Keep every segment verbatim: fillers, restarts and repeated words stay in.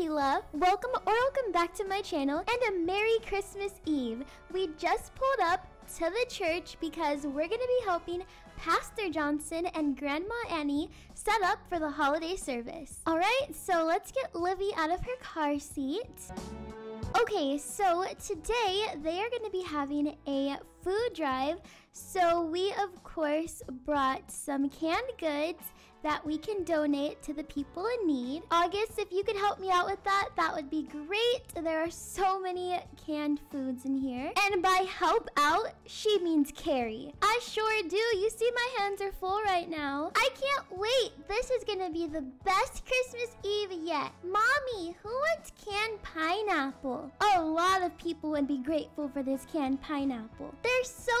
Kayla. Welcome or welcome back to my channel and a Merry Christmas Eve. We just pulled up to the church because we're going to be helping Pastor Johnson and Grandma Annie set up for the holiday service. All right, so let's get Livy out of her car seat. Okay, so today they are going to be having a food drive. So we, of course, brought some canned goods that we can donate to the people in need. August, if you could help me out with that, that would be great. There are so many canned foods in here. And by help out, she means carry. I sure do. You see my hands are full right now. I can't wait. This is gonna be the best Christmas Eve yet. Mommy, who wants canned pineapple? A lot of people would be grateful for this canned pineapple. They're so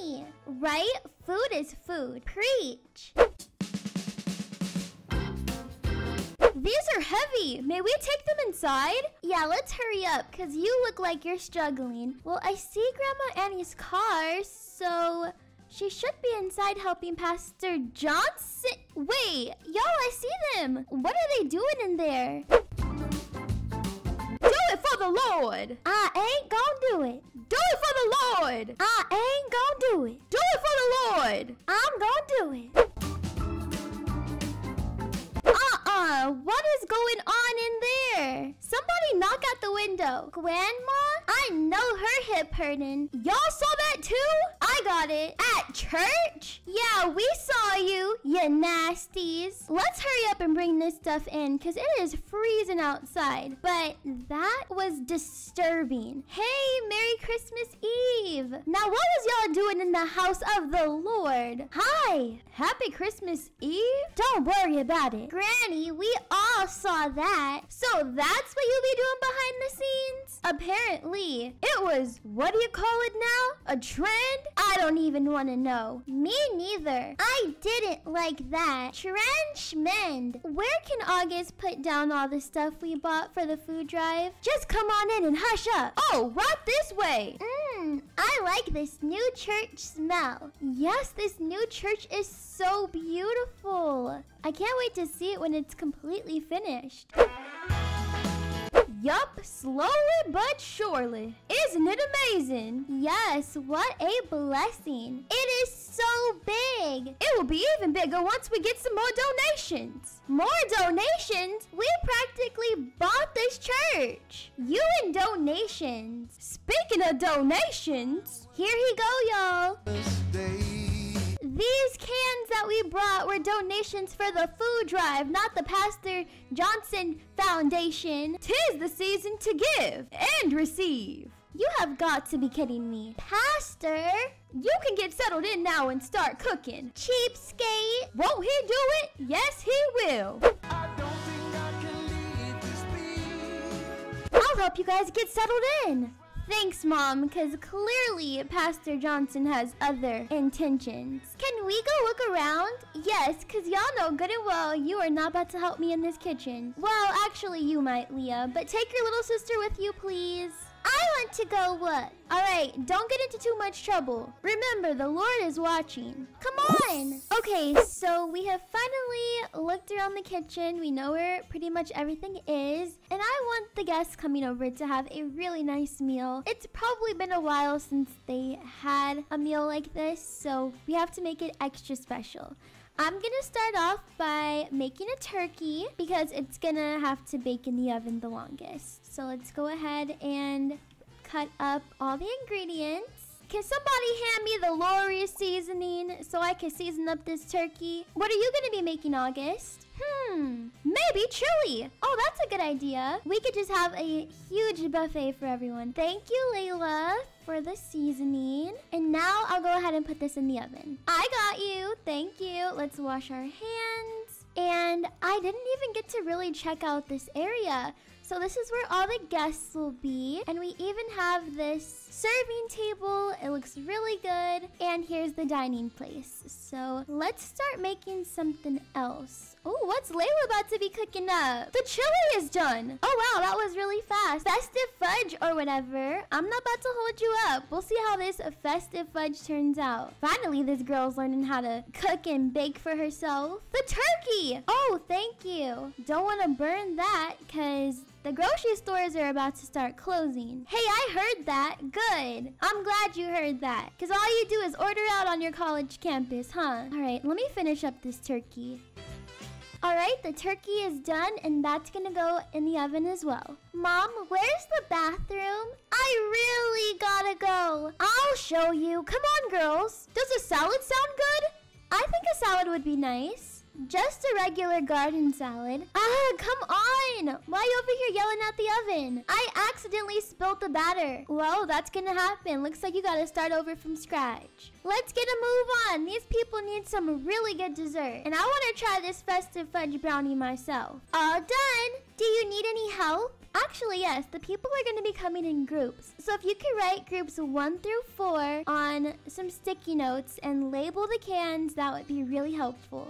yummy, right? Food is food. Preach. These are heavy. May we take them inside? Yeah, let's hurry up, because you look like you're struggling. Well, I see Grandma Annie's car, so she should be inside helping Pastor Johnson. Wait, y'all, I see them. What are they doing in there? Do it for the Lord. I ain't gonna do it. Do it for the Lord. I ain't gonna do it. Do it for the Lord. I'm gonna do it. Uh, what is going on in there? Somebody knock at the window. Grandma? I know her hip hurting. Y'all saw that too? I got it. At church? Yeah, we saw you, you nasties. Let's hurry up and bring this stuff in because it is freezing outside. But that was disturbing. Hey, Merry Christmas Eve. Now, what was y'all doing in the house of the Lord? Hi. Happy Christmas Eve? Don't worry about it. Granny, we all saw that. So that's what you'll be doing behind the scenes? Apparently, it was, what do you call it now? A trend? I don't even want to know. Me neither. I didn't like that. Trenchmend. Where can August put down all the stuff we bought for the food drive? Just come on in and hush up. Oh, right this way. Mmm, I like this new church smell. Yes, this new church is so beautiful. I can't wait to see it when it's completely finished. Yup, slowly but surely. Isn't it amazing? Yes, what a blessing. It is so big. It will be even bigger once we get some more donations. More donations? We practically bought this church. You and donations. Speaking of donations, here he go, y'all. These cans that we brought were donations for the food drive, not the Pastor Johnson Foundation. 'Tis the season to give and receive. You have got to be kidding me. Pastor, you can get settled in now and start cooking. Cheapskate. Won't he do it? Yes, he will. I don't think I can leave this beat. I'll help you guys get settled in. Thanks, Mom, because clearly Pastor Johnson has other intentions. Can we go look around? Yes, because y'all know good and well you are not about to help me in this kitchen. Well, actually, you might, Leah, but take your little sister with you, please. I want to go look. All right, don't get into too much trouble. Remember, the Lord is watching. Come on. Okay, so we have finally looked around the kitchen. We know where pretty much everything is. And I want the guests coming over to have a really nice meal. It's probably been a while since they had a meal like this, so we have to make it extra special. I'm gonna start off by making a turkey because it's gonna have to bake in the oven the longest. So let's go ahead and cut up all the ingredients. Can somebody hand me the Lori seasoning so I can season up this turkey? What are you gonna be making, August? Hmm, maybe chili. Oh, that's a good idea. We could just have a huge buffet for everyone. Thank you, Layla, for the seasoning. And now I'll go ahead and put this in the oven. I got you, thank you. Let's wash our hands. And I didn't even get to really check out this area. So this is where all the guests will be. And we even have this serving table. It looks really good. And here's the dining place. So let's start making something else. Oh, what's Layla about to be cooking up? The chili is done. Oh, wow, that was really fast. Festive fudge or whatever. I'm not about to hold you up. We'll see how this festive fudge turns out. Finally, this girl's learning how to cook and bake for herself. The turkey. Oh, thank you. Don't want to burn that because The grocery stores are about to start closing. Hey, I heard that. Good. I'm glad you heard that. Because all you do is order out on your college campus, huh? All right, let me finish up this turkey. All right, the turkey is done, and that's going to go in the oven as well. Mom, where's the bathroom? I really gotta go. I'll show you. Come on, girls. Does a salad sound good? I think a salad would be nice. Just a regular garden salad. Ah, come on! Why are you over here yelling at the oven? I accidentally spilled the batter. Well, that's gonna happen. Looks like you gotta start over from scratch. Let's get a move on. These people need some really good dessert. And I wanna try this festive fudge brownie myself. All done! Do you need any help? Actually, yes, the people are going to be coming in groups. So if you could write groups one through four on some sticky notes and label the cans, that would be really helpful.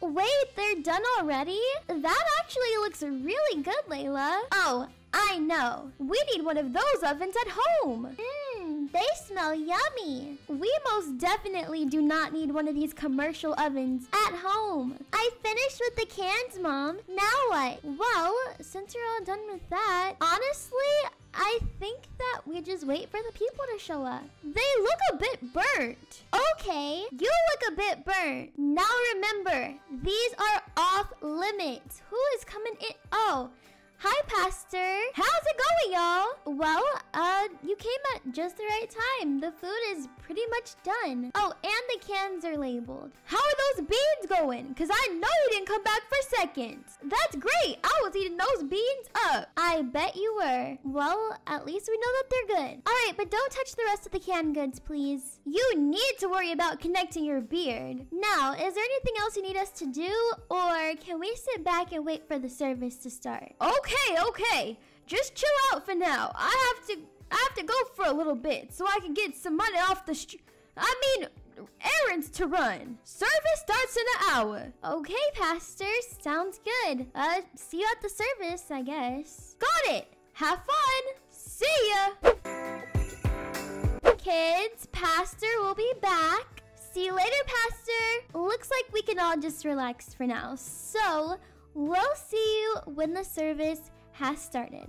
Wait, they're done already? That actually looks really good, Layla. Oh, I know. We need one of those ovens at home. Mmm, they smell yummy. We most definitely do not need one of these commercial ovens at home. I finished with the cans, Mom. Now what? Well, since you're all done with that, honestly, I think that we just wait for the people to show up. They look a bit burnt. Okay, you look a bit burnt. Now remember, these are off limits. Who is coming in? Oh, hi, Pastor. How's it going, y'all? Well, uh, you came at just the right time. The food is pretty much done. Oh, and the cans are labeled. How are those beans going? Because I know you didn't come back for seconds. That's great. I was eating those beans up. I bet you were. Well, at least we know that they're good. All right, but don't touch the rest of the canned goods, please. You need to worry about connecting your beard. Now, is there anything else you need us to do? Or can we sit back and wait for the service to start? Okay. Okay, okay. Just chill out for now. I have to I have to go for a little bit so I can get some money off the street. I mean, errands to run. Service starts in an hour. Okay, Pastor. Sounds good. Uh, see you at the service, I guess. Got it. Have fun. See ya. Kids, Pastor will be back. See you later, Pastor. Looks like we can all just relax for now. So, we'll see you when the service has started.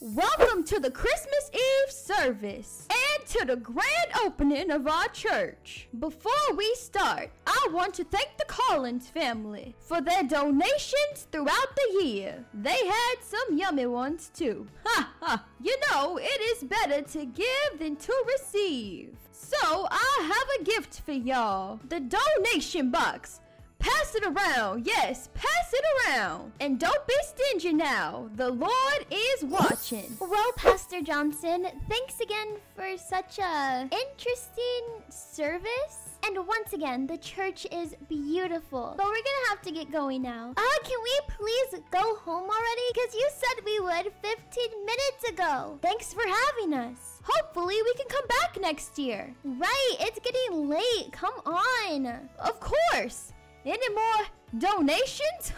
Welcome to the Christmas Eve service and to the grand opening of our church. Before we start, I want to thank the Collins family for their donations throughout the year. They had some yummy ones too. Ha ha! You know, it is better to give than to receive. So I have a gift for y'all. The donation box. Pass it around. Yes, pass it around. And don't be stingy now. The Lord is watching. Well, Pastor Johnson, thanks again for such a interesting service. And once again, the church is beautiful. But we're gonna have to get going now. Uh, can we please go home already? Because you said we would fifteen minutes ago. Thanks for having us. Hopefully, we can come back next year. Right, it's getting late. Come on. Of course. Any more donations?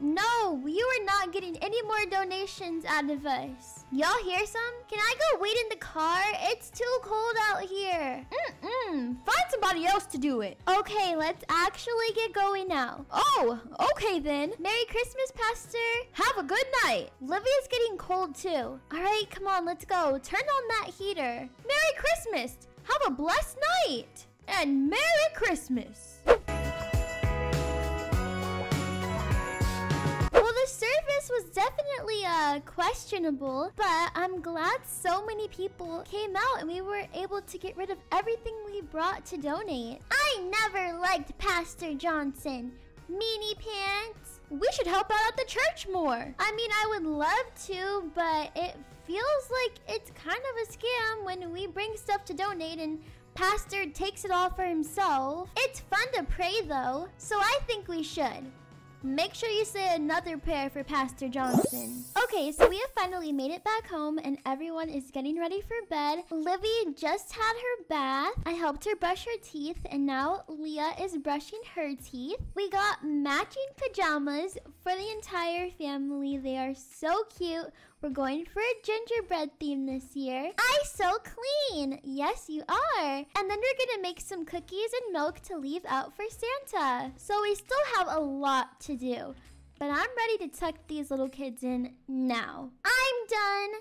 No, you are not getting any more donations out of us. Y'all hear some? Can I go wait in the car? It's too cold out here. Mm-mm. Find somebody else to do it. Okay, let's actually get going now. Oh, okay then. Merry Christmas, Pastor. Have a good night. Livia's getting cold too. All right, come on, let's go. Turn on that heater. Merry Christmas. Have a blessed night. And Merry Christmas. Service was definitely uh, questionable, but I'm glad so many people came out and we were able to get rid of everything we brought to donate. I never liked Pastor Johnson. Meanie pants. We should help out at the church more. I mean, I would love to, but it feels like it's kind of a scam when we bring stuff to donate and Pastor takes it all for himself. It's fun to pray though, so I think we should. Make sure you say another prayer for Pastor Johnson. Okay, so we have finally made it back home and everyone is getting ready for bed. Livy just had her bath. I helped her brush her teeth and now Leah is brushing her teeth. We got matching pajamas for the entire family. They are so cute. We're going for a gingerbread theme this year. I'm so clean. Yes, you are. And then we're gonna make some cookies and milk to leave out for Santa. So we still have a lot to do. but I'm ready to tuck these little kids in now. I'm done.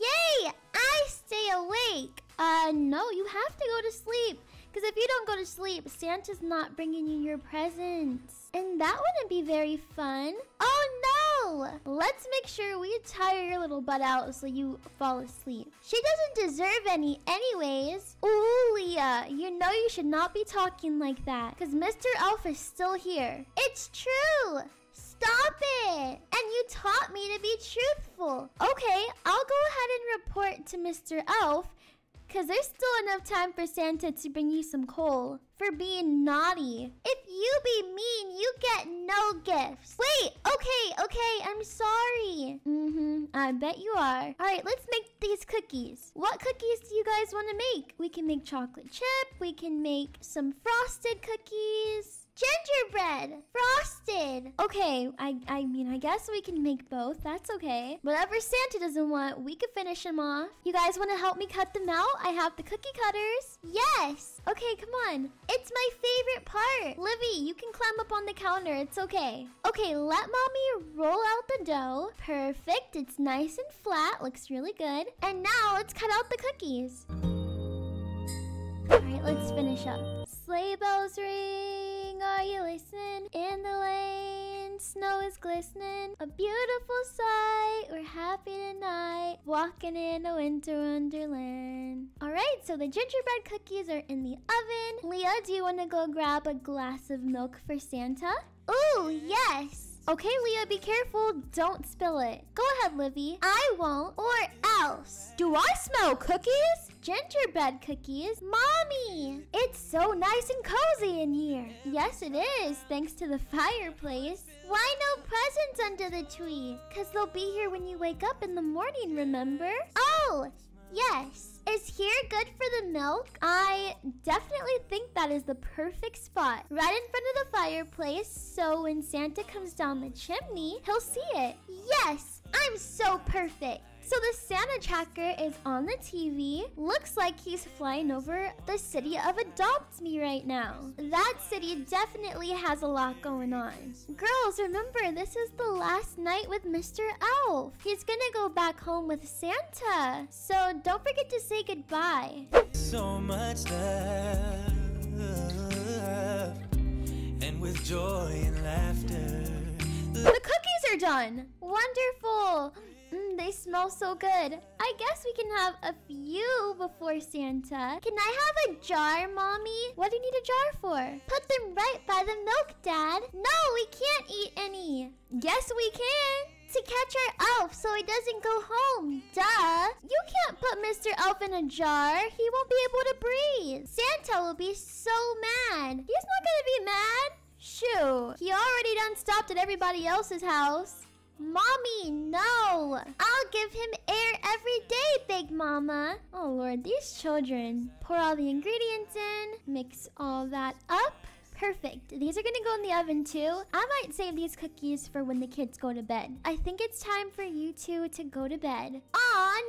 Yay! I stay awake. Uh, no, you have to go to sleep. Because if you don't go to sleep, Santa's not bringing you your presents. And that wouldn't be very fun. Oh no! Let's make sure we tire your little butt out so you fall asleep. She doesn't deserve any anyways. Ooh, Leah, you know you should not be talking like that. Because Mister Elf is still here. It's true! Stop it! And you taught me to be truthful. Okay, I'll go ahead and report to Mister Elf, because there's still enough time for Santa to bring you some coal for being naughty. If you be mean, you get no gifts. Wait, okay, okay, I'm sorry. Mm-hmm, I bet you are. All right, let's make these cookies. What cookies do you guys want to make? We can make chocolate chip. We can make some frosted cookies. Gingerbread! Frosted! Okay, I, I mean, I guess we can make both. That's okay. Whatever Santa doesn't want, we can finish him off. You guys want to help me cut them out? I have the cookie cutters. Yes! Okay, come on. It's my favorite part. Livvy, you can climb up on the counter. It's okay. Okay, let Mommy roll out the dough. Perfect. It's nice and flat. Looks really good. And now, let's cut out the cookies. Alright, let's finish up. Sleigh bells ring, are you listening? In the lane, snow is glistening. A beautiful sight, we're happy tonight. Walking in a winter wonderland. Alright, so the gingerbread cookies are in the oven. Leah, do you want to go grab a glass of milk for Santa? Ooh, yes! Okay, Leah, be careful. Don't spill it. Go ahead, Livvy. I won't, or else. Do I smell cookies? Gingerbread cookies? Mommy! It's so nice and cozy in here. Yes, it is, thanks to the fireplace. Why no presents under the tree? Because they'll be here when you wake up in the morning, remember? Oh, yes. Is here good for the milk? I definitely think that is the perfect spot. Right in front of the fireplace, so when Santa comes down the chimney, he'll see it. Yes, I'm so perfect. So the Santa tracker is on the T V. Looks like he's flying over the city of Adopt Me right now. That city definitely has a lot going on. Girls, remember, this is the last night with Mister Elf. He's gonna go back home with Santa. So don't forget to say goodbye. So much love, and with joy and laughter. The cookies are done. Wonderful. Mm, they smell so good. I guess we can have a few before Santa. Can I have a jar, Mommy? What do you need a jar for? Put them right by the milk, Dad. No, we can't eat any. Yes, we can. To catch our elf so he doesn't go home. Duh. You can't put Mister Elf in a jar. He won't be able to breathe. Santa will be so mad. He's not going to be mad. Shoo. He already done stopped at everybody else's house. Mommy, no! I'll give him air every day, Big Mama. Oh, Lord, these children. Pour all the ingredients in. Mix all that up. Perfect. These are gonna go in the oven, too. I might save these cookies for when the kids go to bed. I think it's time for you two to go to bed. Aw,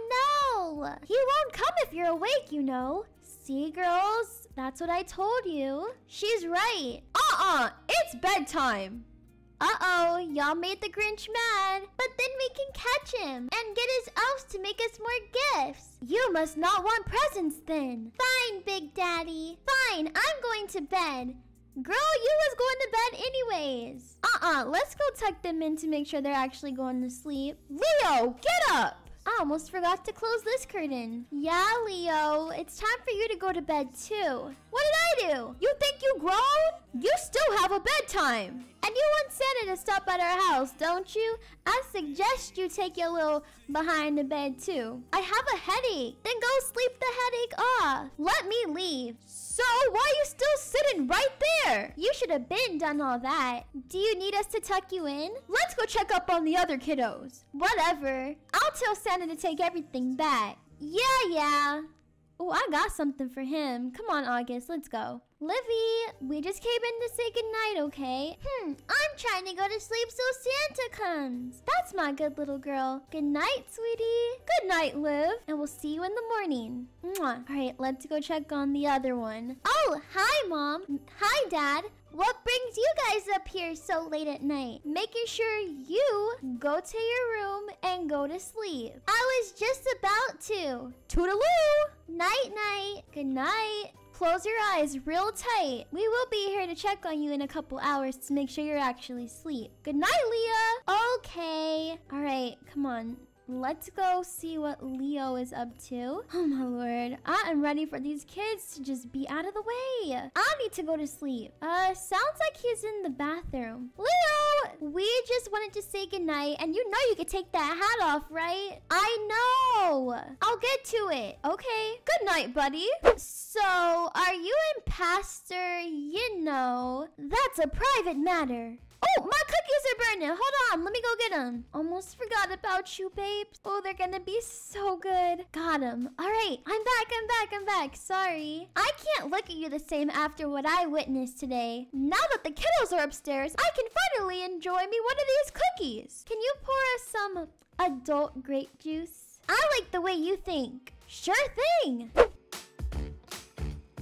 no! He won't come if you're awake, you know. See, girls? That's what I told you. She's right. Uh-uh! It's bedtime! Uh-oh, y'all made the Grinch mad. But then we can catch him and get his elves to make us more gifts. You must not want presents then. Fine, Big Daddy. Fine, I'm going to bed. Girl, you was going to bed anyways. Uh-uh, let's go tuck them in to make sure they're actually going to sleep. Leo, get up! I almost forgot to close this curtain. Yeah, Leo, it's time for you to go to bed too. What did I do? You think you grown? You still have a bedtime. And you want Santa to stop at our house, don't you? I suggest you take your little behind the bed too. I have a headache. Then go sleep the headache off. Let me leave. So why are you still sitting right there? You should have been done all that. Do you need us to tuck you in? Let's go check up on the other kiddos. Whatever. I'll tell Santa to take everything back. Yeah, yeah. Oh, I got something for him. Come on, August, let's go. Livvy, we just came in to say goodnight, okay? Hmm, I'm trying to go to sleep so Santa comes. That's my good little girl. Good night, sweetie. Good night, Liv. And we'll see you in the morning. Mwah. All right, let's go check on the other one. Oh, hi, Mom. Hi, Dad. What brings you guys up here so late at night, making sure you go to your room and go to sleep? I was just about to. Toodaloo! Night-night. Good night. Close your eyes real tight. We will be here to check on you in a couple hours to make sure you're actually asleep. Good night, Leah. Okay. All right, come on. Let's go see what Leo is up to. Oh my lord. I am ready for these kids to just be out of the way. I need to go to sleep. Uh, sounds like he's in the bathroom. Leo, we just wanted to say goodnight, and you know you could take that hat off, right? I know. I'll get to it. Okay. Good night, buddy. So, are you and Pastor, you know, that's a private matter. Oh, my cookies are burning. Hold on. Let me go get them. Almost forgot about you, babes. Oh, they're gonna be so good. Got them. All right. I'm back. I'm back. I'm back. Sorry. I can't look at you the same after what I witnessed today. Now that the kiddos are upstairs, I can finally enjoy me one of these cookies. Can you pour us some adult grape juice? I like the way you think. Sure thing.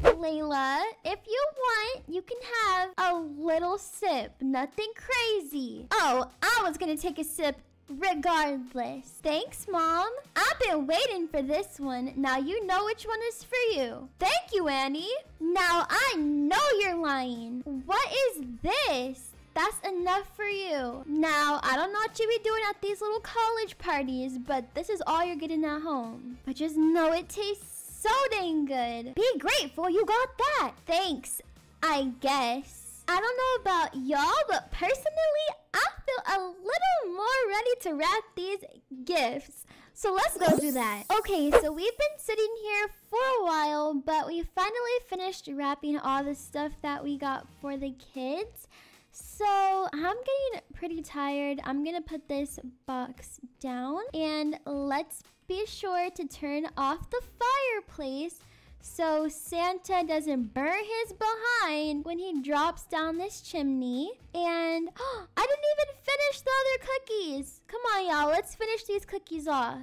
Layla, if you want, you can have a little sip. Nothing crazy. Oh, I was gonna take a sip regardless. Thanks, Mom. I've been waiting for this one. Now you know which one is for you. Thank you, Annie. Now I know you're lying. What is this? That's enough for you. Now, I don't know what you be doing at these little college parties, but this is all you're getting at home. But just know it tastes so dang good. Be grateful you got that. Thanks, I guess. I don't know about y'all, but personally, I feel a little more ready to wrap these gifts. So let's go do that. Okay, so we've been sitting here for a while, but we finally finished wrapping all the stuff that we got for the kids. So I'm getting pretty tired. I'm gonna put this box down and let's be sure to turn off the fireplace so Santa doesn't burn his behind when he drops down this chimney. And oh, I didn't even finish the other cookies. Come on, y'all. Let's finish these cookies off.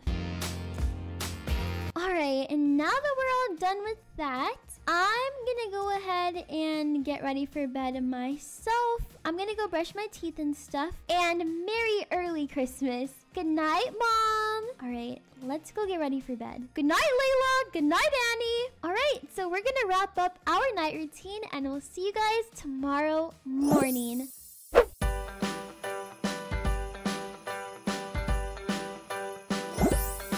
All right, and now that we're all done with that, I'm gonna go ahead and get ready for bed myself. I'm gonna go brush my teeth and stuff. And Merry Early Christmas. Good night, Mom. All right, let's go get ready for bed. Good night, Layla. Good night, Annie. All right, so we're gonna wrap up our night routine and we'll see you guys tomorrow morning.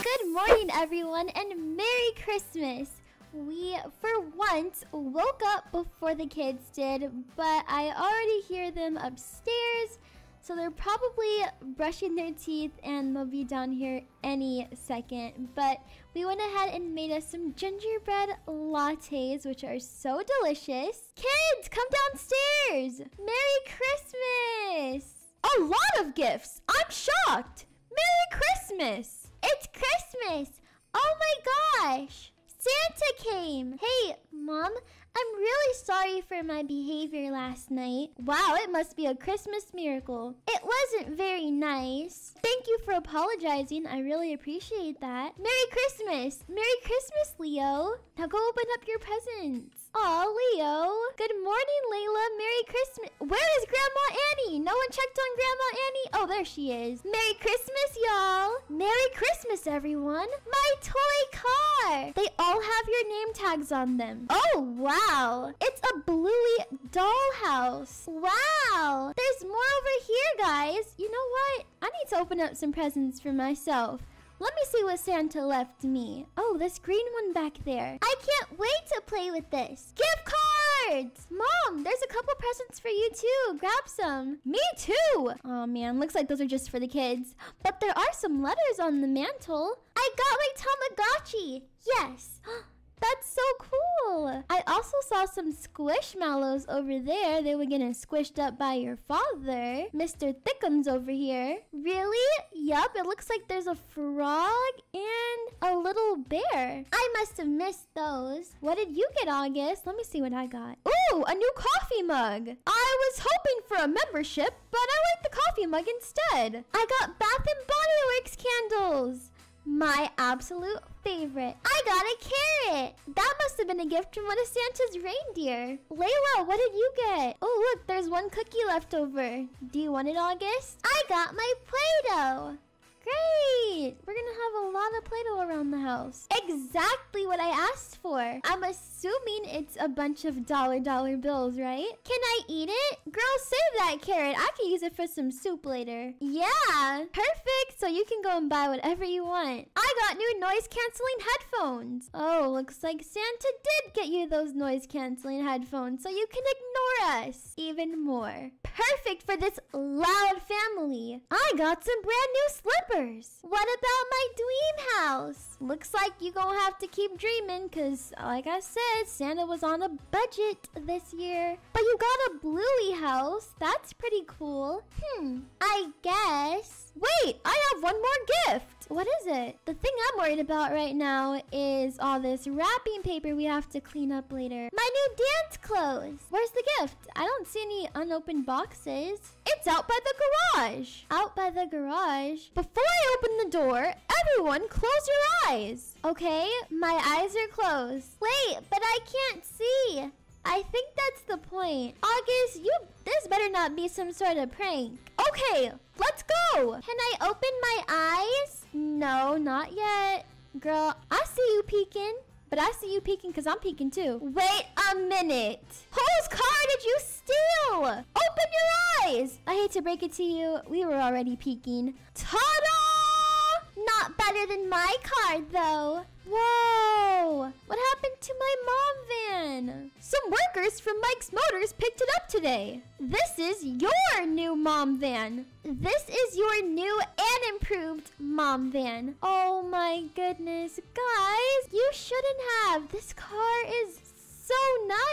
Good morning, everyone, and Merry Christmas. We, for once, woke up before the kids did, but I already hear them upstairs, so they're probably brushing their teeth and they'll be down here any second. But we went ahead and made us some gingerbread lattes, which are so delicious. Kids, come downstairs! Merry Christmas! A lot of gifts! I'm shocked! Merry Christmas! It's Christmas! Oh my gosh! Santa came! Hey, Mom, I'm really sorry for my behavior last night. Wow, it must be a Christmas miracle. It wasn't very nice. Thank you for apologizing. I really appreciate that. Merry Christmas! Merry Christmas, Leo! Now go open up your presents. Aw, Leo. Good morning, Layla. Merry Christmas. Where is Grandma Annie? No one checked on Grandma Annie. Oh, there she is. Merry Christmas, y'all. Merry Christmas, everyone. My toy car. They all have your name tags on them. Oh, wow. It's a Bluey dollhouse. Wow. There's more over here, guys. You know what? I need to open up some presents for myself. Let me see what Santa left me. Oh, this green one back there. I can't wait to play with this. Gift cards! Mom, there's a couple presents for you too. Grab some. Me too! Oh man, looks like those are just for the kids. But there are some letters on the mantle. I got my Tamagotchi. Yes. That's so cool. I also saw some squishmallows over there. They were getting squished up by your father. Mister Thickums over here. Really? Yup, it looks like there's a frog and a little bear. I must have missed those. What did you get, August? Let me see what I got. Ooh, a new coffee mug. I was hoping for a membership, but I like the coffee mug instead. I got Bath and Body Works candles. My absolute favorite. favorite. I got a carrot. That must have been a gift from one of Santa's reindeer. Layla, what did you get? Oh, look, there's one cookie left over. Do you want it, August? I got my Play-Doh. Great! We're gonna have a lot of Play-Doh around the house. Exactly what I asked for. I'm assuming it's a bunch of dollar dollar bills, right? Can I eat it? Girl, save that carrot. I can use it for some soup later. Yeah! Perfect! So you can go and buy whatever you want. I got new noise-canceling headphones. Oh, looks like Santa did get you those noise-canceling headphones, so you can ignore us even more. Perfect for this loud family. I got some brand new slippers. What about my dream house? Looks like you're gonna have to keep dreaming, because like I said, Santa was on a budget this year. But you got a Bluey house. That's pretty cool. Hmm. I guess. Wait, I have one more gift. What is it? The thing I'm worried about right now is all this wrapping paper we have to clean up later. My new dance clothes. Where's the gift? I don't see any unopened boxes. It's out by the garage. Out by the garage? Before I open the door, everyone close your eyes. Okay, my eyes are closed. Wait, but I can't see. I think that's the point. August, you, this better not be some sort of prank. Okay, let's go. Can I open my eyes? No, not yet. Girl, I see you peeking. But I see you peeking because I'm peeking too. Wait a minute. Whose car did you steal? Open your eyes. I hate to break it to you. We were already peeking. Ta-da! Not better than my car, though. Whoa. What happened to my mom van? Some workers from Mike's Motors picked it up today. This is your new mom van. This is your new and improved mom van. Oh my goodness, guys, you shouldn't have. This car is so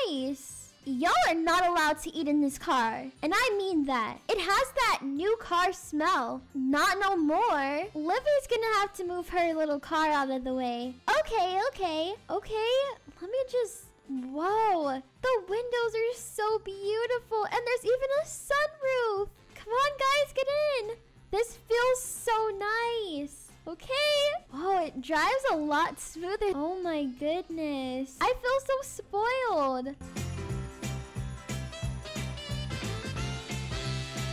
nice. Y'all are not allowed to eat in this car. And I mean that. It has that new car smell. Not no more. Livy's gonna have to move her little car out of the way. Okay, okay, okay. Let me just... Whoa. The windows are so beautiful. And there's even a sunroof. Come on, guys, get in. This feels so nice. Okay. Whoa, it drives a lot smoother. Oh my goodness. I feel so spoiled.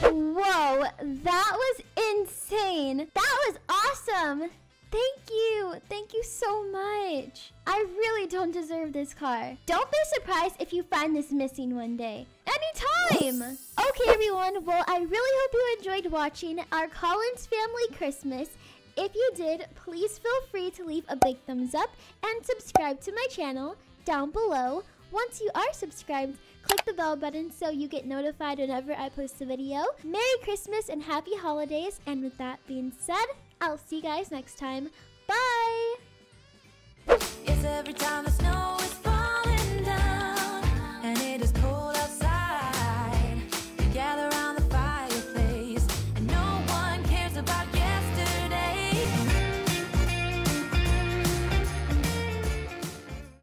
Whoa, that was insane. That was awesome. Thank you. Thank you so much. I really don't deserve this car. Don't be surprised if you find this missing one day. Anytime! Okay, everyone. Well, I really hope you enjoyed watching our Collins Family Christmas. If you did, please feel free to leave a big thumbs up and subscribe to my channel down below. Once you are subscribed, click the bell button so you get notified whenever I post a video. Merry Christmas and happy holidays. And with that being said, I'll see you guys next time. Bye! It's every time I snow, it's